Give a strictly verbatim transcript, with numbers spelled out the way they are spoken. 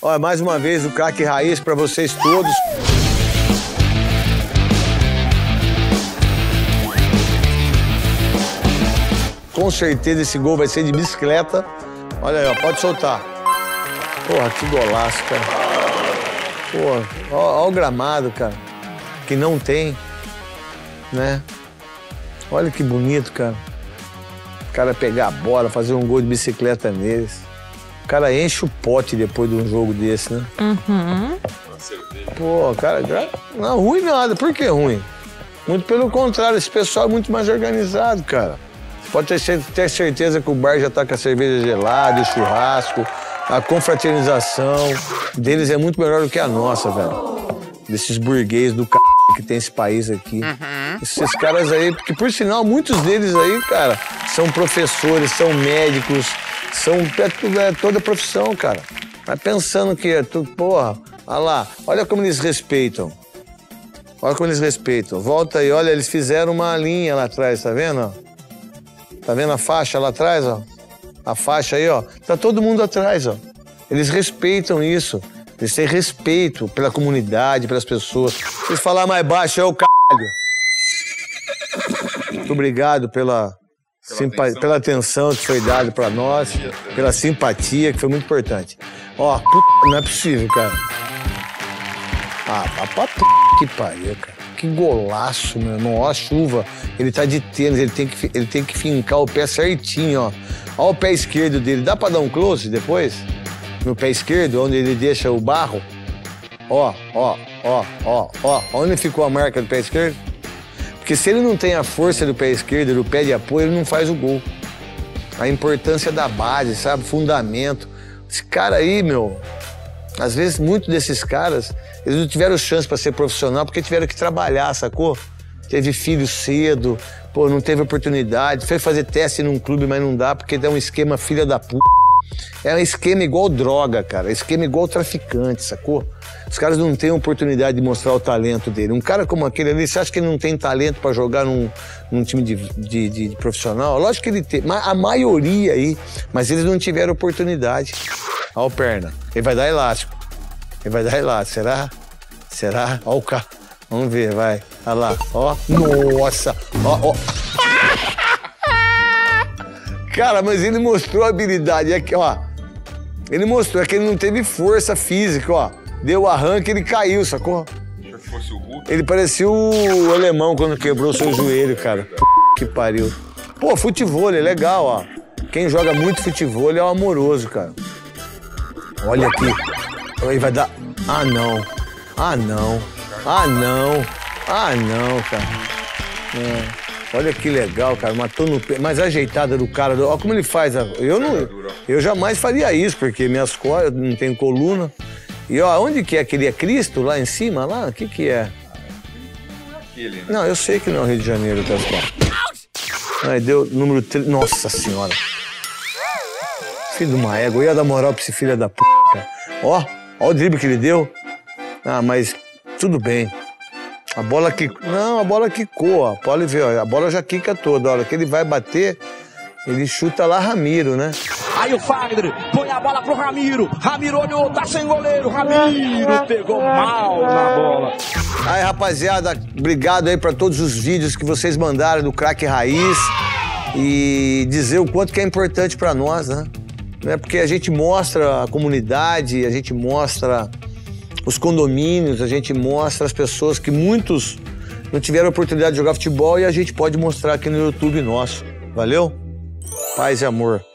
Olha, mais uma vez o Craque Raiz para vocês todos. Com certeza esse gol vai ser de bicicleta. Olha aí, ó, pode soltar. Porra, que golaço, cara. Porra, ó, ó o gramado, cara, que não tem, né? Olha que bonito, cara. O cara pegar a bola, fazer um gol de bicicleta neles. O cara enche o pote depois de um jogo desse, né? Uhum. Pô, cara, não, ruim nada. Por que ruim? Muito pelo contrário, esse pessoal é muito mais organizado, cara. Você pode ter, ter certeza que o bar já tá com a cerveja gelada, o churrasco, a confraternização deles é muito melhor do que a nossa, velho. Desses burguês do c... que tem esse país aqui. Uhum. Esses caras aí, porque por sinal, muitos deles aí, cara, são professores, são médicos, são é, é toda profissão, cara. Vai pensando que é tudo, porra, olha lá, olha como eles respeitam. Olha como eles respeitam. Volta aí, olha, eles fizeram uma linha lá atrás, tá vendo? Tá vendo a faixa lá atrás, ó? A faixa aí, ó. Tá todo mundo atrás, ó. Eles respeitam isso. Eles têm respeito pela comunidade, pelas pessoas. Se falar mais baixo, é o caralho. Muito obrigado pela... Simpa atenção. Pela atenção que foi dada pra nós, pela simpatia, que foi muito importante. Ó, puta, não é possível, cara. Ah, pra puta que pariu, cara. Que golaço, meu irmão. Ó a chuva. Ele tá de tênis, ele tem que, ele tem que fincar o pé certinho, ó. Ó o pé esquerdo dele. Dá pra dar um close depois? No pé esquerdo, onde ele deixa o barro? Ó, ó, ó, ó, ó. Onde ficou a marca do pé esquerdo? Porque se ele não tem a força do pé esquerdo, do pé de apoio, ele não faz o gol. A importância da base, sabe? Fundamento. Esse cara aí, meu... Às vezes, muitos desses caras, eles não tiveram chance pra ser profissional porque tiveram que trabalhar, sacou? Teve filho cedo, pô, não teve oportunidade. Foi fazer teste num clube, mas não dá porque dá um esquema filha da p***. É um esquema igual droga, cara. Esquema igual traficante, sacou? Os caras não têm oportunidade de mostrar o talento dele. Um cara como aquele ali, você acha que ele não tem talento pra jogar num, num time de, de, de, de profissional? Lógico que ele tem, mas a maioria aí, mas eles não tiveram oportunidade. Olha o perna, ele vai dar elástico. Ele vai dar elástico, será? Será? Olha o cara, vamos ver, vai. Olha lá, ó, nossa, ó, ó. Cara, mas ele mostrou a habilidade, aqui, ó. Ele mostrou, é que ele não teve força física, ó. Deu arranque, ele caiu, sacou? Se fosse o Hulk. Ele parecia o alemão quando quebrou seu joelho, cara. P... que pariu. Pô, futevôlei, legal, ó. Quem joga muito futevôlei é o amoroso, cara. Olha aqui. Aí vai dar... Ah, não. Ah, não. Ah, não. Ah, não, cara. É. Olha que legal, cara. Matou no pé. Mas a ajeitada do cara... Do... Olha como ele faz. A... Eu não... Eu jamais faria isso, porque minhas costas... Eu não tenho coluna. E ó, onde que é aquele? É Cristo? Lá em cima? Lá? O que que é? Não é aquele, né? Não, eu sei que não é o Rio de Janeiro, pessoal. Aí deu número três. Nossa senhora. Filho de uma égua. Eu ia dar moral pra esse filho da p***, cara. Ó, ó o drible que ele deu. Ah, mas tudo bem. A bola quicou. Não, a bola quicou, ó. Pode ver, ó. A bola já quica toda. A hora que ele vai bater, ele chuta lá Ramiro, né? Aí o Fagner põe a bola pro Ramiro. Ramiro olhou, tá sem goleiro. Ramiro pegou mal na bola. Aí, rapaziada, obrigado aí pra todos os vídeos que vocês mandaram do Craque Raiz. E dizer o quanto que é importante pra nós, né? Porque a gente mostra a comunidade, a gente mostra os condomínios, a gente mostra as pessoas que muitos não tiveram oportunidade de jogar futebol e a gente pode mostrar aqui no YouTube nosso. Valeu? Paz e amor.